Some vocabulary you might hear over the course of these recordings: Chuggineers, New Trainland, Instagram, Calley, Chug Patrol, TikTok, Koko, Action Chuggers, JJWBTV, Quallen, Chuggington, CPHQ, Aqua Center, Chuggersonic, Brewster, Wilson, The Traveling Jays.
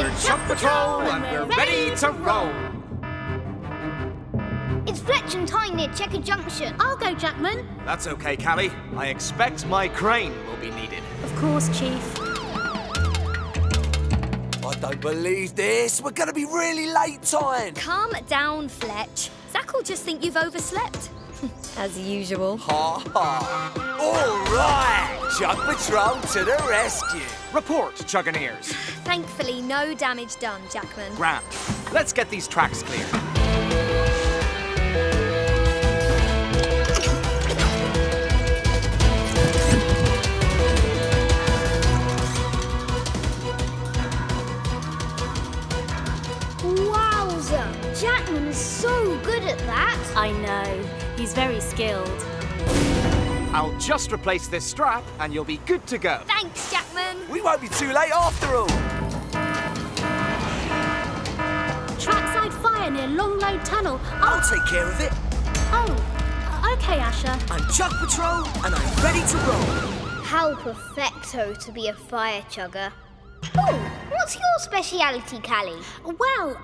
We're Chug Patrol and we're ready to roll. It's Fletch and Tyne near Checker Junction. I'll go, Jackman. That's okay, Calley. I expect my crane will be needed. Of course, Chief. I don't believe this. We're going to be really late, Tyne. Calm down, Fletch. Zach'll just think you've overslept. As usual. Ha ha. All right, Chug Patrol to the rescue. Report, Chuggineers. Thankfully, no damage done, Jackman. Grand. Let's get these tracks clear. Wowza! Jackman is so good at that. I know. He's very skilled. I'll just replace this strap and you'll be good to go. Thanks, Jackman. We won't be too late after all. Trackside fire near Longload Tunnel. I'll take care of it. Oh, OK, Asher. I'm Chug Patrol and I'm ready to roll. How perfecto to be a fire chugger. Oh, what's your speciality, Calley? Well,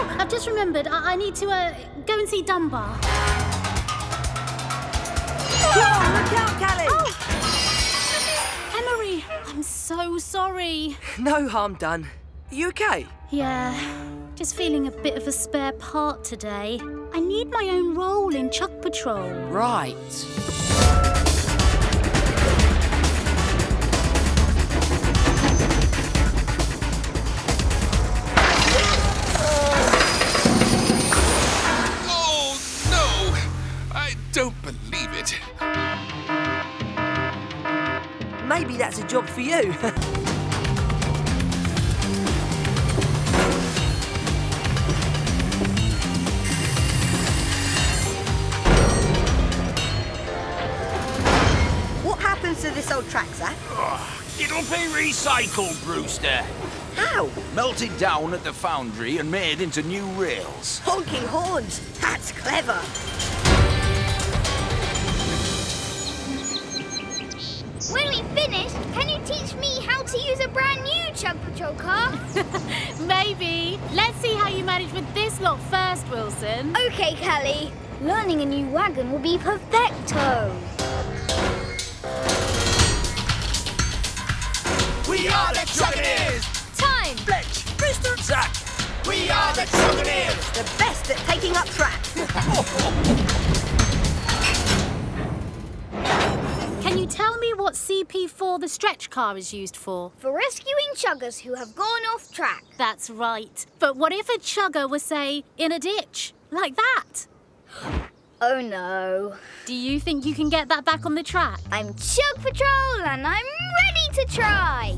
Oh, I've just remembered. I need to go and see Dunbar. Whoa, look out, Calley! Oh. Emery, I'm so sorry. No harm done. Are you OK? Yeah, just feeling a bit of a spare part today. I need my own role in Chug Patrol. Right. Don't believe it. Maybe that's a job for you. What happens to this old track, Zach? Oh, it'll be recycled, Brewster. How? Melted down at the foundry and made into new rails. Honking horns. That's clever. When we finish, can you teach me how to use a brand new Chug Patrol car? Maybe. Let's see how you manage with this lot first, Wilson. OK, Calley. Learning a new wagon will be perfecto. We are the Chuggineers! Tyne! Fletch! Brewster! Zach! We are the Chuggineers! The best at taking up track. Can you tell me what CP4 the stretch car is used for? For rescuing chuggers who have gone off track. That's right. But what if a chugger were, say, in a ditch? Like that? Oh, no. Do you think you can get that back on the track? I'm Chug Patrol and I'm ready to try.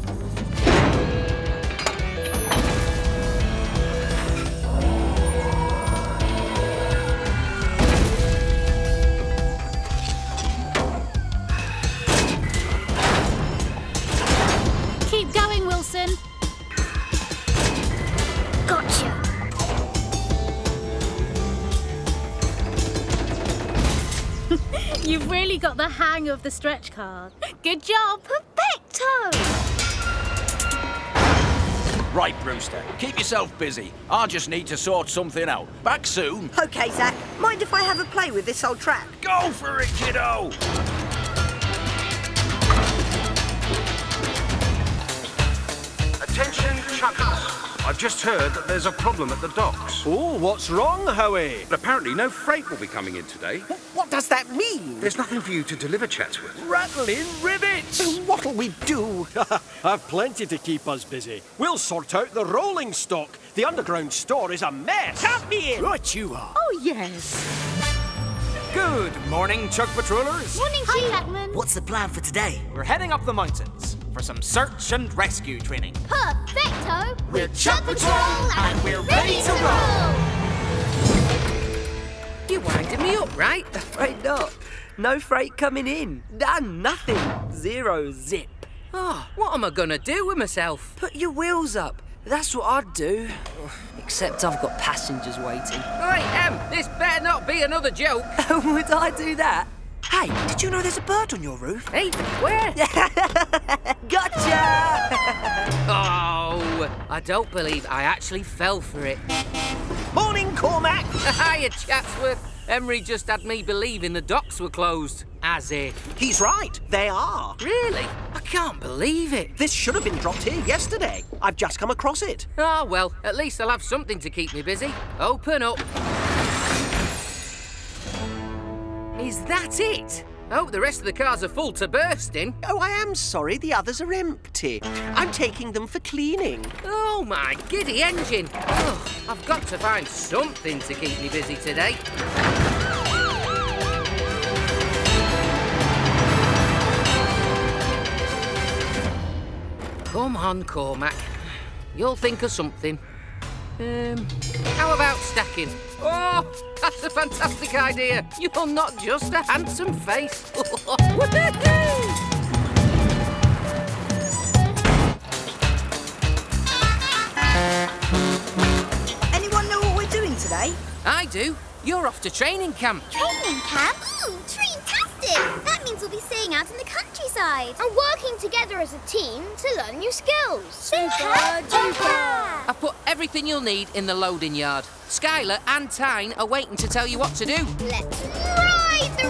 Keep going, Wilson. Gotcha. You've really got the hang of the stretch car. Good job. Perfecto. Right, Brewster. Keep yourself busy. I just need to sort something out. Back soon. OK, Zach. Mind if I have a play with this old track? Go for it, kiddo. Attention, chuggers. I've just heard that there's a problem at the docks. Oh, what's wrong, Hoey? Apparently no freight will be coming in today. What does that mean? There's nothing for you to deliver, Chatsworth. Rattling rivets! What'll we do? I've plenty to keep us busy. We'll sort out the rolling stock. The underground store is a mess. Count me in! Right you are. Oh, yes. Good morning, Chug Patrollers. Morning, Chief. Hi, Jackman. What's the plan for today? We're heading up the mountains for some search and rescue training. Perfecto! We're Chug Patrol and we're ready to roll! You winded me up, right? Afraid not. No freight coming in. Done nothing. Zero zip. Oh, what am I gonna do with myself? Put your wheels up. That's what I'd do. Except I've got passengers waiting. Oi, this better not be another joke. Would I do that? Hey, did you know there's a bird on your roof? Hey, where? Gotcha! Oh, I don't believe I actually fell for it. Morning, Cormac. Hiya, Chatsworth. Emery just had me believing the docks were closed, as if. He's right, they are. Really? I can't believe it. This should have been dropped here yesterday. I've just come across it. Ah, well, at least I'll have something to keep me busy. Open up. Is that it? I hope the rest of the cars are full to bursting. Oh, I am sorry, the others are empty. I'm taking them for cleaning. Oh, my giddy engine. Ugh, I've got to find something to keep me busy today. Come on, Cormac. You'll think of something. How about stacking? Oh, that's a fantastic idea. You're not just a handsome face. Anyone know what we're doing today? I do. You're off to training camp. Training camp? Ooh, tree-tastic! That means we'll be staying out in the countryside and working together as a team to learn new skills. Super duper! I've put everything you'll need in the loading yard. Skylar and Tyne are waiting to tell you what to do. Let's ride the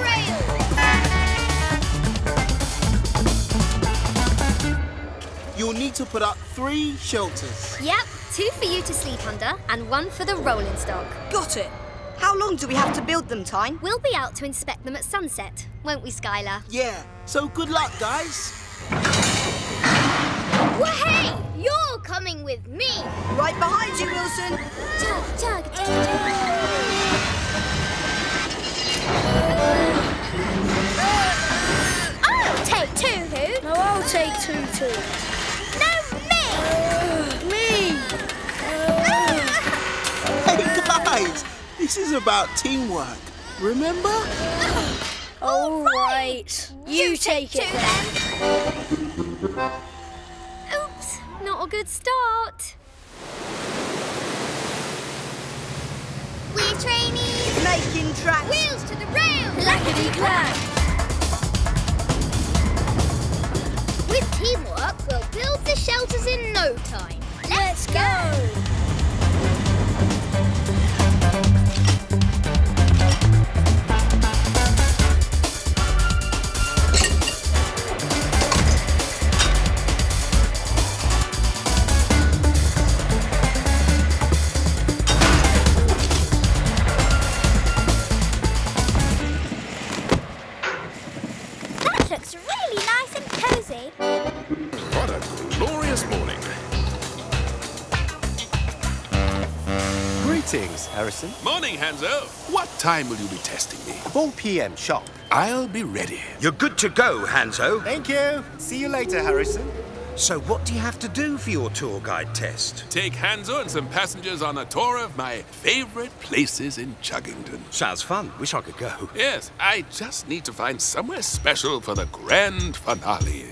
rails! You'll need to put up 3 shelters. Yep, 2 for you to sleep under and 1 for the rolling stock. Got it. How long do we have to build them, Tyne? We'll be out to inspect them at sunset, won't we, Skylar? Yeah, so good luck, guys. Wahey! You're coming with me! Right behind you, Wilson! Chug, chug, chug, chug! Oh, take 2, who? No, I'll take 2 too. No, me! Me! Hey, guys! This is about teamwork, remember? All right. You take it then. Oops, not a good start. We're trainees. Making tracks. Wheels to the rails. Clackety-clack. With teamwork, we'll build the shelters in no time. Let's go. Harrison. Morning, Hanzo. What time will you be testing me? 4 p.m. sharp. I'll be ready. You're good to go, Hanzo. Thank you. See you later, Harrison. So what do you have to do for your tour guide test? Take Hanzo and some passengers on a tour of my favourite places in Chuggington. Sounds fun. Wish I could go. Yes, I just need to find somewhere special for the grand finale.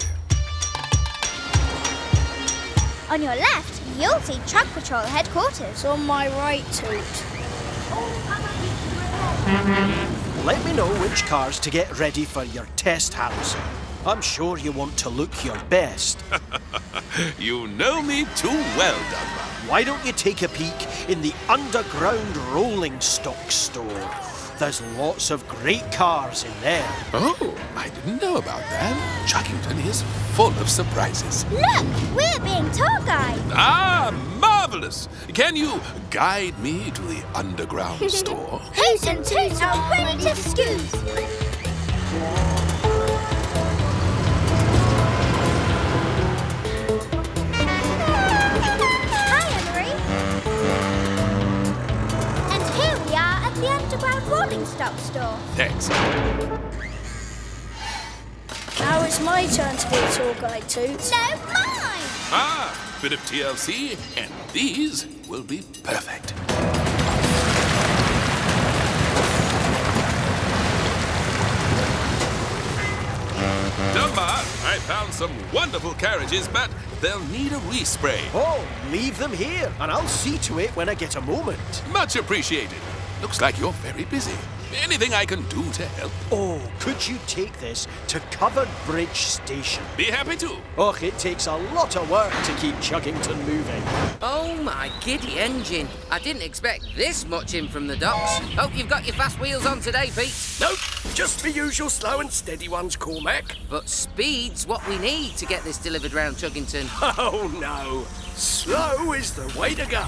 On your left, you'll see Truck Patrol headquarters. On my right, Toot. Let me know which cars to get ready for your test, Harrison. I'm sure you want to look your best. You know me too well, Dunbar. Why don't you take a peek in the underground rolling stock store? There's lots of great cars in there. Oh, I didn't know about that. Chuggington is full of surprises. Look, we're being tour guide. Ah, marvellous. Can you guide me to the underground store? Hoot and Toot are ready to scoot. Rolling stock store. Thanks. Now it's my turn to be a tour guide, Toots. No, mine! Ah, bit of TLC, and these will be perfect. Dunbar, I found some wonderful carriages, but they'll need a respray. Oh, leave them here, and I'll see to it when I get a moment. Much appreciated. Looks like you're very busy. Anything I can do to help? Oh, could you take this to Covered Bridge Station? Be happy to. Och, it takes a lot of work to keep Chuggington moving. Oh, my giddy engine. I didn't expect this much in from the docks. Hope you've got your fast wheels on today, Pete. Nope, just the usual slow and steady ones, Cormac. But speed's what we need to get this delivered round Chuggington. Oh, no. Slow is the way to go.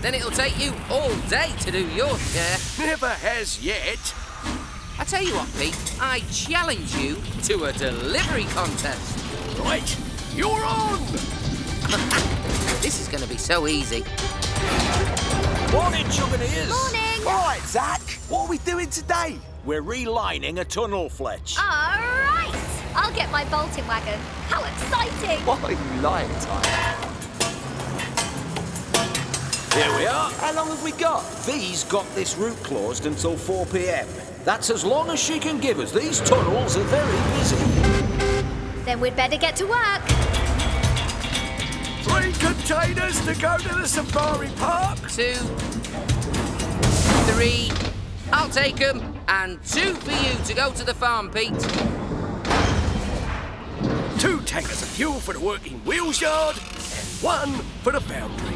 Then it'll take you all day to do your share. Never has yet. I tell you what, Pete, I challenge you to a delivery contest. Right, you're on! This is going to be so easy. Morning, Chuggineers. Morning. All right, Zach, what are we doing today? We're relining a tunnel, Fletch. All right. I'll get my bolting wagon. How exciting. Why are you lying, Ty? Here we are. How long have we got? V's got this route closed until 4 p.m. That's as long as she can give us. These tunnels are very busy. Then we'd better get to work. 3 containers to go to the safari park. 2, 3, I'll take them. And 2 for you to go to the farm, Pete. 2 tankers of fuel for the working wheels yard and 1 for the boundary.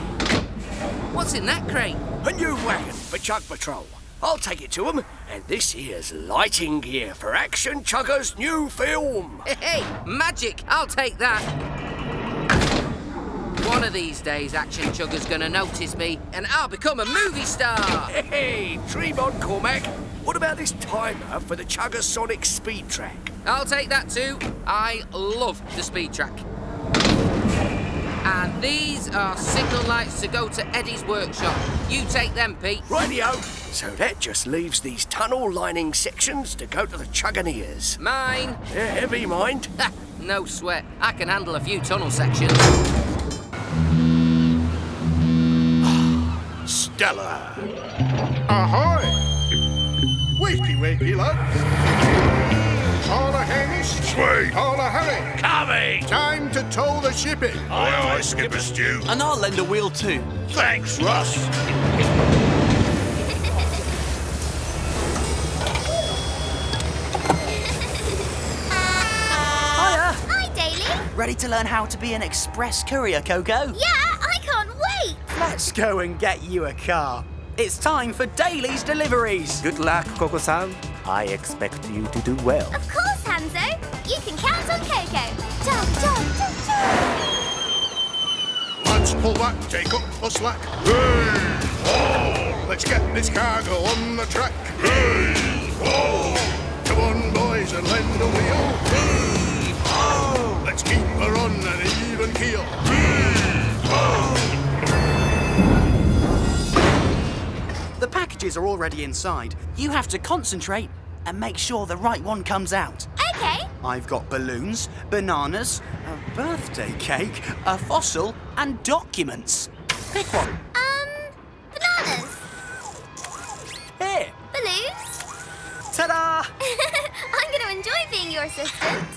What's in that crate? A new wagon for Chug Patrol. I'll take it to them. And this here's lighting gear for Action Chuggers' new film. Hey, magic. I'll take that. One of these days, Action Chuggers gonna notice me and I'll become a movie star. Hey, dream on, Cormac. What about this timer for the Chuggersonic speed track? I'll take that too. I love the speed track. And these are signal lights to go to Eddie's workshop. You take them, Pete. Rightio. So that just leaves these tunnel lining sections to go to the Chuggineers. Mine. They're heavy, mind. No sweat. I can handle a few tunnel sections. Stella. Ahoy. Wakey, lads. All a handish, sway. All a hurry. Coming. Time to tow the ship in. Aye, Skipper Stew. And I'll lend a wheel too. Thanks, Russ. Hiya. Hi, Daly. Ready to learn how to be an express courier, Koko? Yeah, I can't wait. Let's go and get you a car. It's time for Daly's deliveries. Good luck, Koko-san. I expect you to do well. Of course, Hanzo. You can count on Koko. Chug. Lads, pull back, take up the slack. Hey, oh. Let's get this cargo on the track. Hey, oh. Come on, boys, and lend a wheel. Hey, oh. Let's keep her on an even keel. Hey, oh. The packages are already inside. You have to concentrate and make sure the right one comes out. Okay. I've got balloons, bananas, a birthday cake, a fossil, and documents. Pick one. Bananas. Here. Balloons. Ta-da! I'm going to enjoy being your assistant.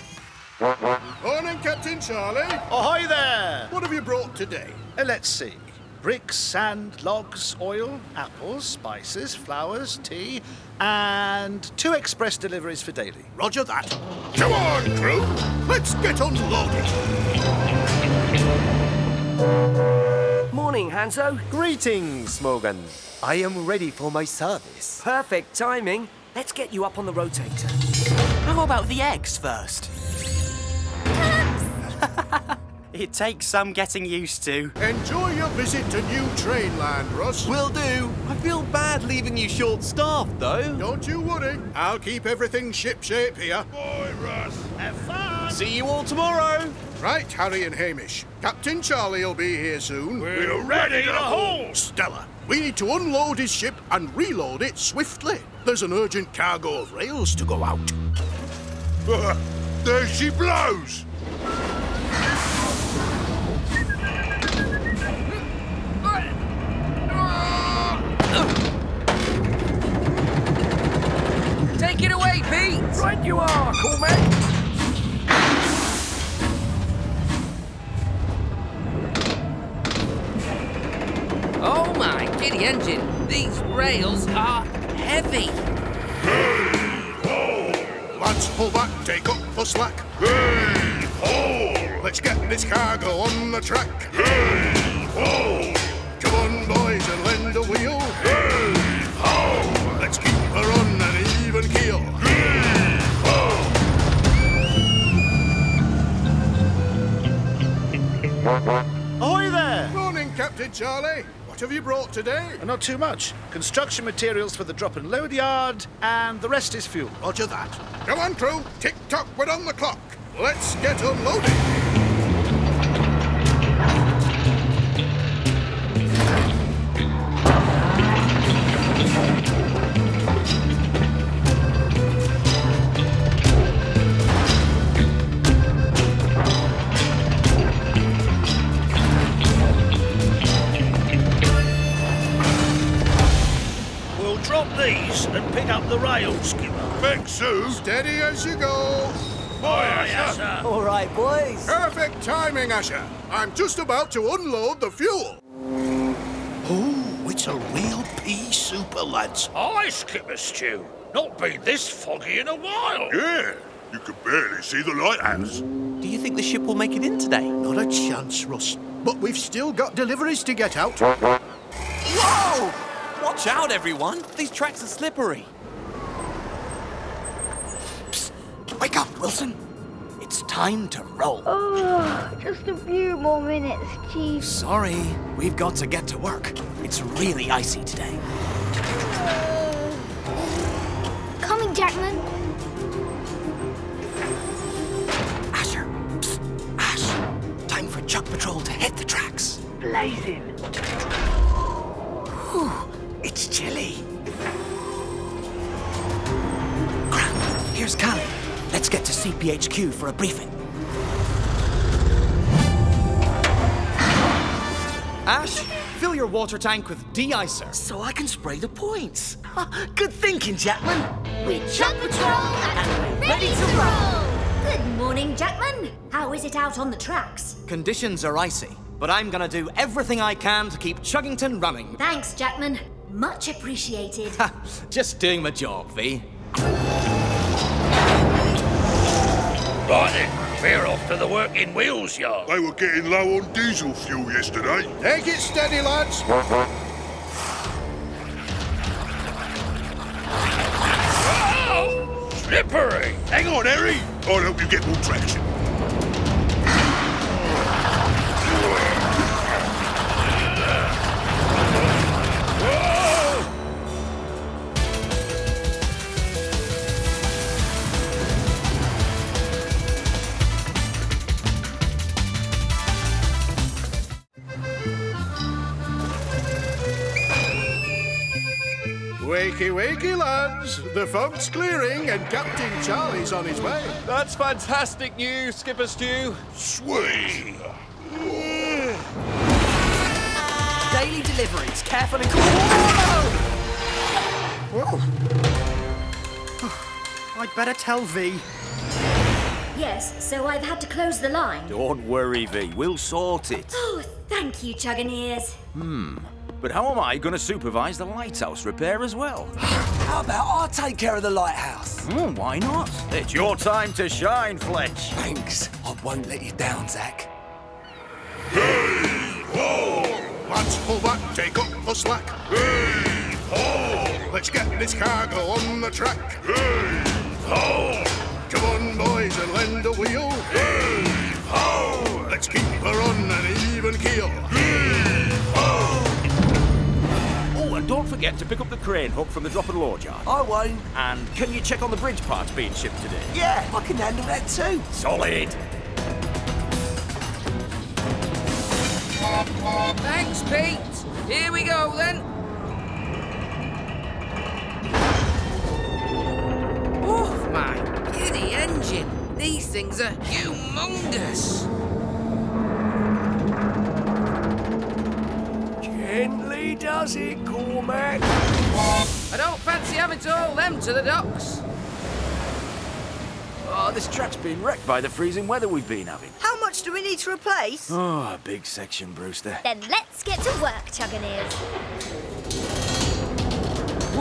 Morning, Captain Charlie. Oh, hi there. What have you brought today? Let's see. Bricks, sand, logs, oil, apples, spices, flowers, tea, and 2 express deliveries for Daly. Roger that. Come on, crew. Let's get unloaded. Morning, Hanzo. Greetings, Morgan. I am ready for my service. Perfect timing. Let's get you up on the rotator. How about the eggs first? It takes some getting used to. Enjoy your visit to New Trainland, Russ. Will do. I feel bad leaving you short-staffed, though. Don't you worry. I'll keep everything ship-shape here. Boy, Russ. Have fun. See you all tomorrow. Right, Harry and Hamish. Captain Charlie will be here soon. We're ready to haul. Stella, we need to unload his ship and reload it swiftly. There's an urgent cargo of rails to go out. There she blows. Take it away, Pete! Right you are, cool man! Oh my giddy engine! These rails are heavy! Hey-ho! Lads, pull back, take up the slack. Hey-ho! Let's get this cargo on the track. Hey-ho! Come on, boys, and lend a wheel. Hey-ho! Let's keep her on an even keel. Hey-ho! Ahoy there! Morning, Captain Charlie. What have you brought today? Not too much. Construction materials for the drop and load yard, and the rest is fuel. Roger that. Come on, crew. Tick-tock, we're on the clock. Let's get unloaded. The rail skipper. Big Sue. Steady as you go. Boy, Asher. All right, boys. Perfect timing, Asher. I'm just about to unload the fuel. Oh, it's a real pea super, lads. Aye, Skipper Stew. Not been this foggy in a while. Yeah, you can barely see the lighthouse. Do you think the ship will make it in today? Not a chance, Russ. But we've still got deliveries to get out. Whoa! Watch out, everyone. These tracks are slippery. Wake up, Wilson. It's time to roll. Oh, just a few more minutes, Chief. Sorry, we've got to get to work. It's really icy today. Coming, Jackman. Asher, psst, Ash. Time for Chug Patrol to hit the tracks. Blazing. Whew, it's chilly. Crap, here's Calley. Let's get to CPHQ for a briefing. Ash, fill your water tank with de-icer. So I can spray the points. Good thinking, Jackman. We're Chug Patrol and we're ready to roll. Good morning, Jackman. How is it out on the tracks? Conditions are icy, but I'm going to do everything I can to keep Chuggington running. Thanks, Jackman. Much appreciated. Just doing my job, V. Right then, we're off to the working wheels yard. They were getting low on diesel fuel yesterday. Take it steady, lads. Oh, slippery. Hang on, Harry. I'll help you get more traction. Wakey, wakey, lads. The fog's clearing and Captain Charlie's on his way. That's fantastic news, Skipper Stew. Sweet. Daily deliveries. Careful and cool. Whoa. I'd better tell V. Yes, so I've had to close the line. Don't worry, V. We'll sort it. Oh, thank you, Chuggineers. But how am I going to supervise the lighthouse repair as well? How about I take care of the lighthouse? Why not? It's your time to shine, Fletch. Thanks. I won't let you down, Zach. Hey-ho! Lads, pull back, take up the slack. Hey-ho! Let's get this cargo on the track. Hey-ho! Come on, boys, and lend a wheel. Hey-ho! Let's keep her on an even keel. Hey-ho! And don't forget to pick up the crane hook from the drop and load yard. I won't. And can you check on the bridge parts being shipped today? Yeah, I can handle that too. Solid. Thanks, Pete. Here we go, then. Oh, my giddy engine. These things are humongous. Gently does it, Cormac. I don't fancy having to haul them to the docks. Oh, this track's been wrecked by the freezing weather we've been having. How much do we need to replace? Oh, a big section, Brewster. Then let's get to work, Chuggineers.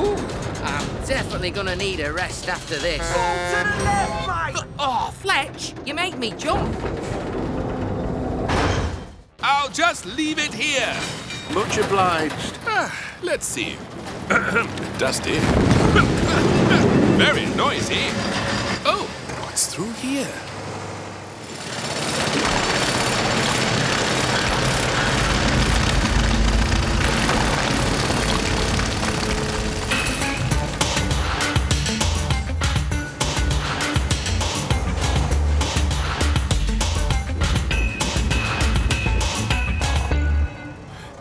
Ooh, I'm definitely gonna need a rest after this. All to the left, mate! Oh, Fletch, you make me jump. I'll just leave it here. Much obliged. Let's see. Dusty. Very noisy. Oh, what's through here?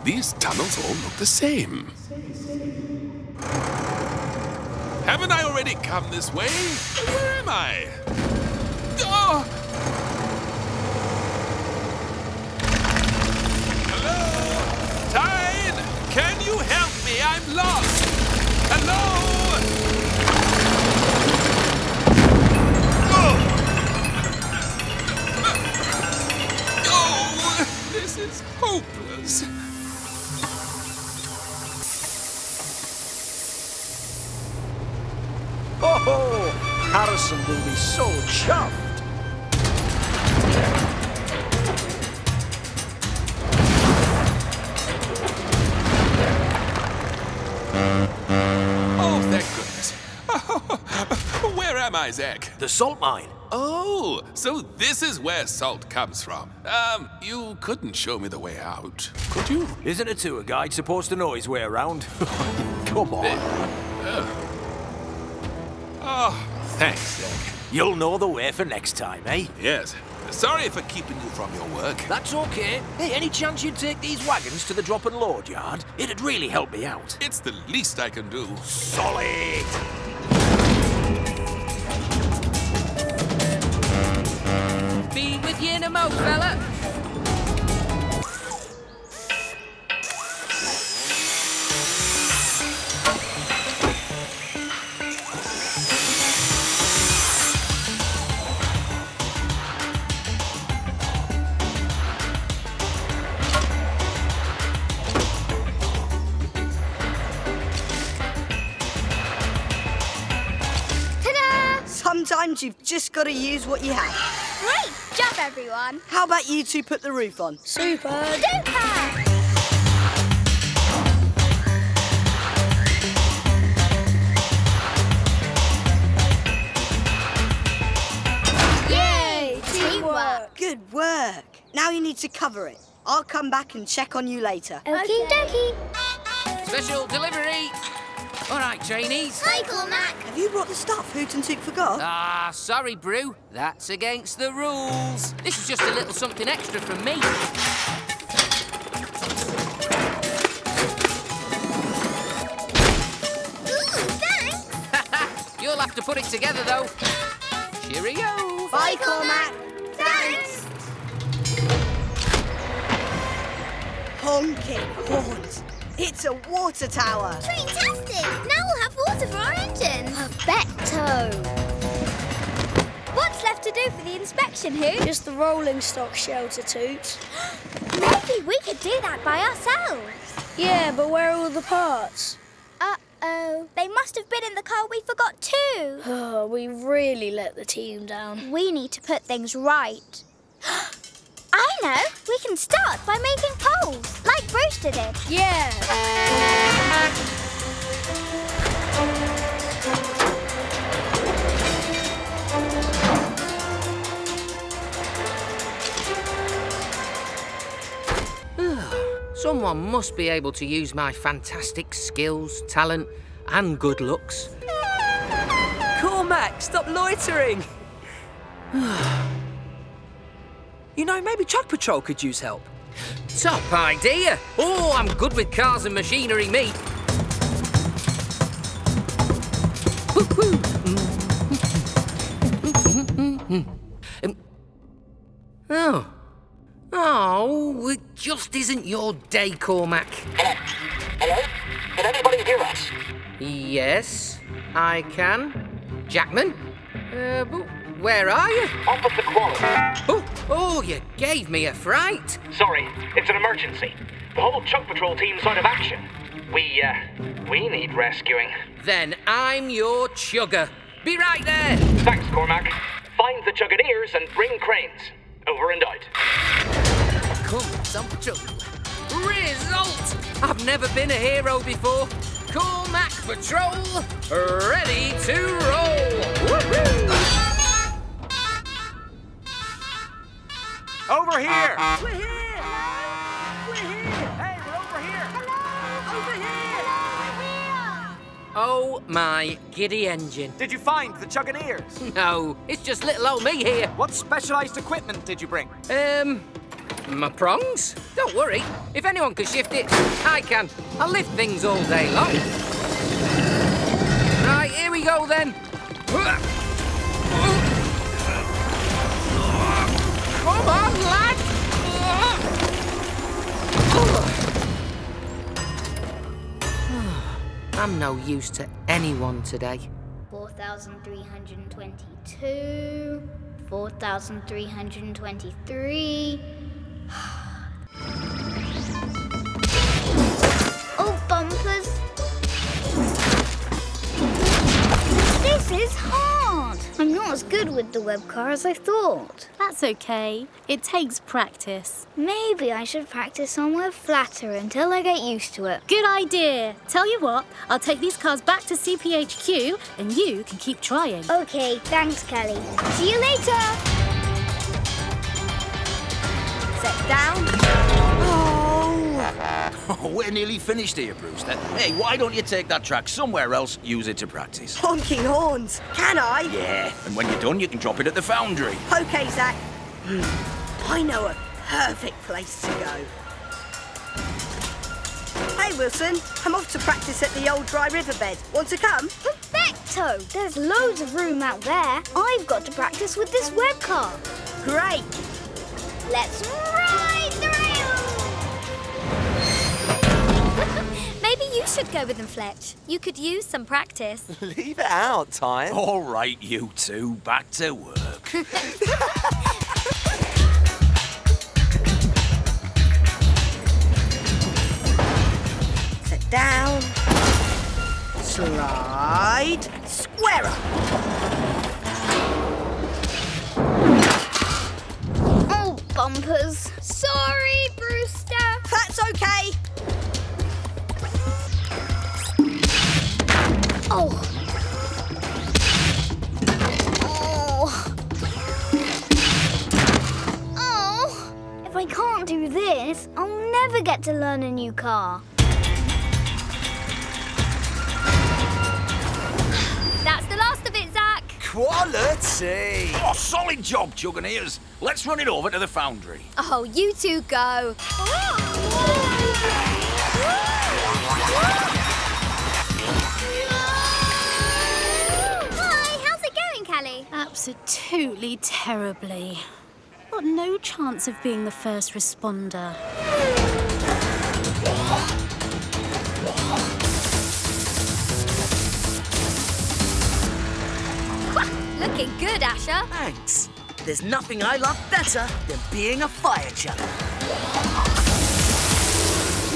These tunnels all look the same. Haven't I already come this way? Where am I? Oh! Hello? Tyne, can you help me? I'm lost. Hello? Oh, oh this is hopeless. Oh, Harrison will be so chuffed. Oh, thank goodness. Oh, where am I, Zack? The salt mine. Oh, so this is where salt comes from. You couldn't show me the way out, could you? Isn't a tour guide supposed to know his way around? Come on. Oh, thanks, Zack. You'll know the way for next time, eh? Yes. Sorry for keeping you from your work. That's okay. Hey, any chance you'd take these wagons to the drop and load yard? It'd really help me out. It's the least I can do. Solid! Be with you in a mo, fella. Sometimes you've just got to use what you have. Great job, everyone. How about you two put the roof on? Super duper! Yay! Teamwork! Good work. Now you need to cover it. I'll come back and check on you later. Okie dokie. Special delivery. All right, trainees. Hi, Cormac. Have you brought the stuff Hoot and Toot forgot? Ah, sorry, Brew. That's against the rules. This is just a little something extra from me. Ooh, thanks. You'll have to put it together, though. Cheerio. Bye, Cormac. Thanks. Honking horns. It's a water tower. Fantastic! Now we'll have water for our engines. Perfecto. What's left to do for the inspection, Hoot? Just the rolling stock shelter, Toot. Maybe we could do that by ourselves. Yeah, but where are all the parts? Uh-oh. They must have been in the car we forgot too. Oh, we really let the team down. We need to put things right. I know! We can start by making poles, like Brewster did. Yeah! Someone must be able to use my fantastic skills, talent and good looks. Cormac, stop loitering! You know, maybe Chug Patrol could use help. Top idea! Oh, I'm good with cars and machinery, me. Oh, it just isn't your day, Cormac. Hello? Hello? Can anybody hear us? Yes, I can. Jackman? But where are you? Officer Quallen. Oh, you gave me a fright. Sorry, it's an emergency. The whole Chug Patrol team's out of action. We need rescuing. Then I'm your chugger. Be right there. Thanks, Cormac. Find the Chuggineers and bring cranes. Over and out. Comes up to result. I've never been a hero before. Cormac Patrol, ready to roll. Woo-hoo. Over here. We're here. Oh, my giddy engine. Did you find the Chuggineers? No, it's just little old me here. What specialised equipment did you bring? My prongs. Don't worry. If anyone can shift it, I can. I'll lift things all day long. Right, here we go, then. Come on, lad! I'm no use to anyone today. 4,322... 4,323... Oh, bumpers! This is hard! I'm not as good with the web car as I thought. That's okay. It takes practice. Maybe I should practice somewhere flatter until I get used to it. Good idea. Tell you what, I'll take these cars back to CPHQ and you can keep trying. Okay, thanks, Kelly. See you later. Set down. Oh, we're nearly finished here, Brewster. Hey, why don't you take that track somewhere else, use it to practice? Honking horns, can I? Yeah, and when you're done, you can drop it at the foundry. OK, Zach. I know a perfect place to go. Hey, Wilson, I'm off to practice at the old dry riverbed. Want to come? Perfecto! There's loads of room out there. I've got to practice with this web car. Great. Let's ride the Maybe you should go with them, Fletch. You could use some practice. Leave it out, Time. All right, you two. Back to work. Sit down. Slide. Square up. Oh, bumpers. Sorry, Brewster. That's okay. Oh. Oh. Oh. If I can't do this, I'll never get to learn a new car. That's the last of it, Zach. Quality. Oh, solid job, Chuggineers. Let's run it over to the foundry. Oh, you two go. Absolutely terribly. Got no chance of being the first responder. Looking good, Asher. Thanks. There's nothing I love better than being a fire chugger.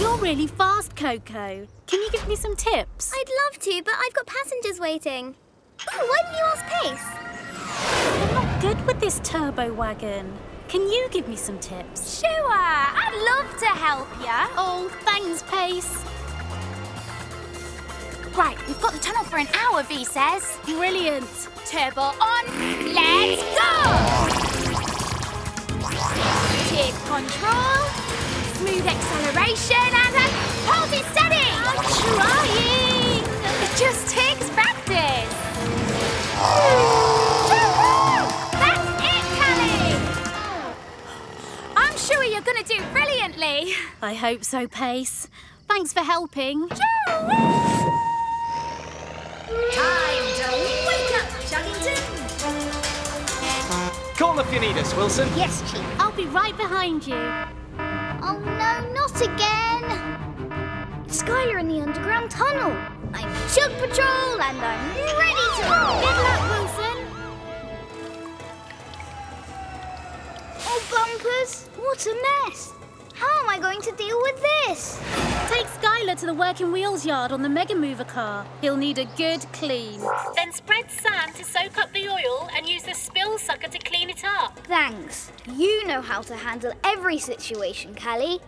You're really fast, Koko. Can you give me some tips? I'd love to, but I've got passengers waiting. Oh, why didn't you ask Pace? I'm not good with this turbo wagon. Can you give me some tips? Sure, I'd love to help you. Oh, thanks, Pace. Right, we've got the tunnel for an hour, V says. Brilliant. Turbo on. Let's go. Take control. Smooth acceleration and hold it steady. I'm trying. It just takes practice. You're going to do brilliantly. I hope so, Pace. Thanks for helping. Time to wake up, Chuggington. Call if you need us, Wilson. Yes, Chief. I'll be right behind you. Oh, no, not again. Skylar in the underground tunnel. I'm Chug Patrol and I'm ready to roll. Good luck, Wilson. Oh, bumpers. What a mess! How am I going to deal with this? Take Skylar trailer to the working wheels yard on the Mega Mover car. He'll need a good clean. Then spread sand to soak up the oil and use the spill sucker to clean it up. Thanks. You know how to handle every situation, Callie.